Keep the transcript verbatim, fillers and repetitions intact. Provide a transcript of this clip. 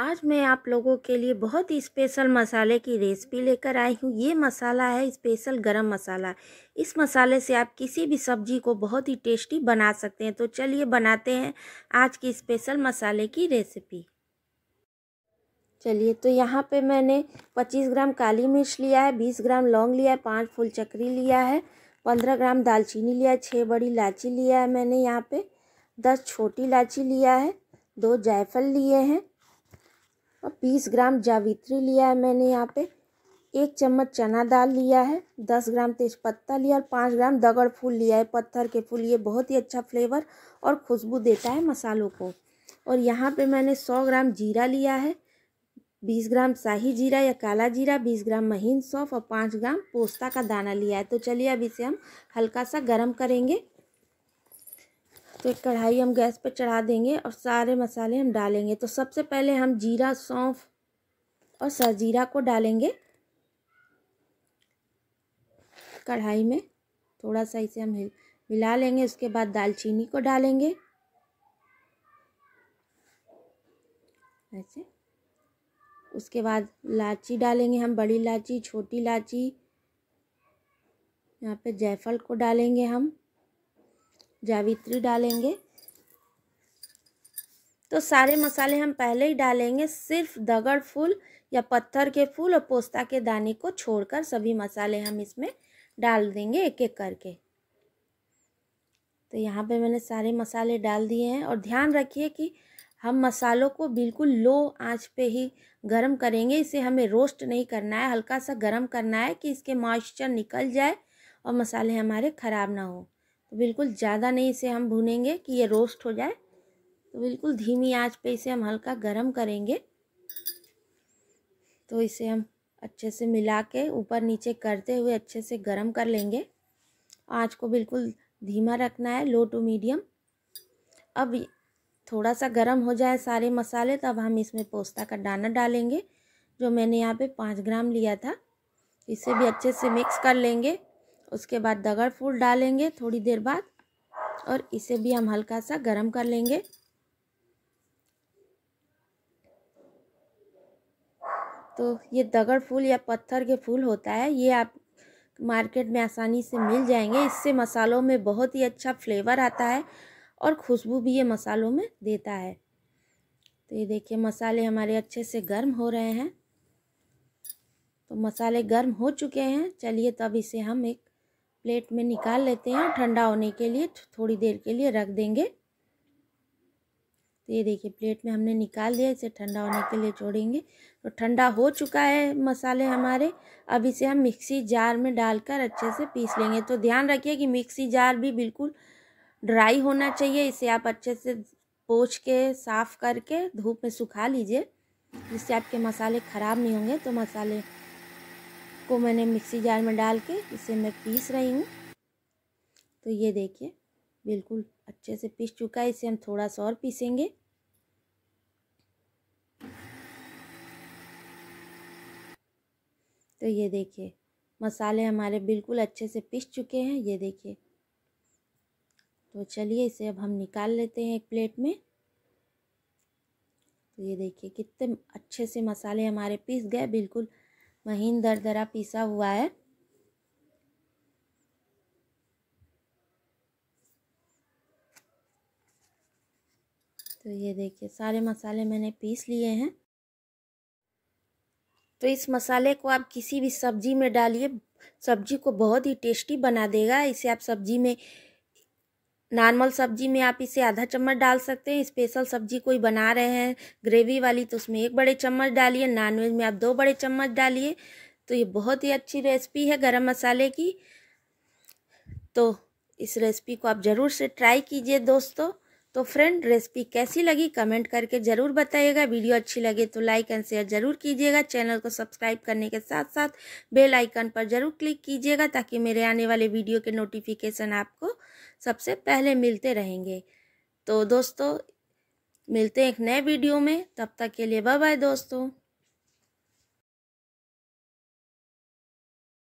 आज मैं आप लोगों के लिए बहुत ही स्पेशल मसाले की रेसिपी लेकर आई हूँ। ये मसाला है स्पेशल गरम मसाला। इस मसाले से आप किसी भी सब्जी को बहुत ही टेस्टी बना सकते हैं। तो चलिए बनाते हैं आज की स्पेशल मसाले की रेसिपी। चलिए, तो यहाँ पे मैंने पच्चीस ग्राम काली मिर्च लिया है, बीस ग्राम लौंग लिया है, पाँच फूल चक्री लिया है, पंद्रह ग्राम दालचीनी लिया है, छः बड़ी इलायची लिया है मैंने, यहाँ पर दस छोटी इलायची लिया है, दो जायफल लिए हैं और बीस ग्राम जावित्री लिया है मैंने। यहाँ पे एक चम्मच चना दाल लिया है, दस ग्राम तेजपत्ता लिया और पाँच ग्राम दगड़ फूल लिया है, पत्थर के फूल। ये बहुत ही अच्छा फ्लेवर और खुशबू देता है मसालों को। और यहाँ पे मैंने सौ ग्राम जीरा लिया है, बीस ग्राम शाही जीरा या काला जीरा, बीस ग्राम महीन सौंफ और पाँच ग्राम पोस्ता का दाना लिया है। तो चलिए अब इसे हम हल्का सा गर्म करेंगे। तो एक कढ़ाई हम गैस पर चढ़ा देंगे और सारे मसाले हम डालेंगे। तो सबसे पहले हम जीरा, सौंफ और साजीरा को डालेंगे कढ़ाई में। थोड़ा सा इसे हम मिला लेंगे। उसके बाद दालचीनी को डालेंगे ऐसे। उसके बाद इलायची डालेंगे हम, बड़ी इलायची, छोटी इलायची। यहाँ पे जायफल को डालेंगे हम, जावित्री डालेंगे। तो सारे मसाले हम पहले ही डालेंगे, सिर्फ दगड़ फूल या पत्थर के फूल और पोस्ता के दाने को छोड़कर सभी मसाले हम इसमें डाल देंगे एक एक करके। तो यहाँ पे मैंने सारे मसाले डाल दिए हैं। और ध्यान रखिए कि हम मसालों को बिल्कुल लो आंच पे ही गरम करेंगे। इसे हमें रोस्ट नहीं करना है, हल्का सा गरम करना है कि इसके मॉइस्चर निकल जाए और मसाले हमारे ख़राब ना हो। बिल्कुल ज़्यादा नहीं इसे हम भूनेंगे कि ये रोस्ट हो जाए। तो बिल्कुल धीमी आंच पे इसे हम हल्का गरम करेंगे। तो इसे हम अच्छे से मिला के ऊपर नीचे करते हुए अच्छे से गरम कर लेंगे। आंच को बिल्कुल धीमा रखना है, लो टू मीडियम। अब थोड़ा सा गरम हो जाए सारे मसाले, तब हम इसमें पोस्ता का दाना डालेंगे जो मैंने यहाँ पे पाँच ग्राम लिया था। इसे भी अच्छे से मिक्स कर लेंगे। उसके बाद दगड़ फूल डालेंगे थोड़ी देर बाद और इसे भी हम हल्का सा गरम कर लेंगे। तो ये दगड़ फूल या पत्थर के फूल होता है, ये आप मार्केट में आसानी से मिल जाएंगे। इससे मसालों में बहुत ही अच्छा फ्लेवर आता है और खुशबू भी ये मसालों में देता है। तो ये देखिए मसाले हमारे अच्छे से गर्म हो रहे हैं। तो मसाले गर्म हो चुके हैं। चलिए तब इसे हम एक प्लेट में निकाल लेते हैं, ठंडा होने के लिए थोड़ी देर के लिए रख देंगे। तो ये देखिए प्लेट में हमने निकाल दिया, इसे ठंडा होने के लिए छोड़ेंगे। तो ठंडा हो चुका है मसाले हमारे। अब इसे हम मिक्सी जार में डालकर अच्छे से पीस लेंगे। तो ध्यान रखिए कि मिक्सी जार भी बिल्कुल ड्राई होना चाहिए। इसे आप अच्छे से पोंछ के साफ़ करके धूप में सुखा लीजिए, जिससे आपके मसाले ख़राब नहीं होंगे। तो मसाले को मैंने मिक्सी जार में डाल के इसे मैं पीस रही हूँ। तो ये देखिए बिल्कुल अच्छे से पीस चुका है। इसे हम थोड़ा सा और पीसेंगे। तो ये देखिए मसाले हमारे बिल्कुल अच्छे से पीस चुके हैं, ये देखिए। तो चलिए इसे अब हम निकाल लेते हैं एक प्लेट में। तो ये देखिए कितने अच्छे से मसाले हमारे पीस गए, बिल्कुल महीन दरदरा पीसा हुआ है। तो ये देखिए सारे मसाले मैंने पीस लिए हैं। तो इस मसाले को आप किसी भी सब्जी में डालिए, सब्जी को बहुत ही टेस्टी बना देगा। इसे आप सब्जी में, नॉर्मल सब्जी में आप इसे आधा चम्मच डाल सकते हैं। स्पेशल सब्जी कोई बना रहे हैं ग्रेवी वाली, तो उसमें एक बड़े चम्मच डालिए। नॉनवेज में आप दो बड़े चम्मच डालिए। तो ये बहुत ही अच्छी रेसिपी है गरम मसाले की। तो इस रेसिपी को आप ज़रूर से ट्राई कीजिए दोस्तों। तो फ्रेंड, रेसिपी कैसी लगी कमेंट करके ज़रूर बताइएगा। वीडियो अच्छी लगे तो लाइक एंड शेयर ज़रूर कीजिएगा। चैनल को सब्सक्राइब करने के साथ साथ बेल आइकन पर ज़रूर क्लिक कीजिएगा, ताकि मेरे आने वाले वीडियो के नोटिफिकेशन आपको सबसे पहले मिलते रहेंगे। तो दोस्तों मिलते हैं एक नए वीडियो में, तब तक के लिए बाय बाय दोस्तों।